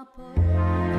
apart.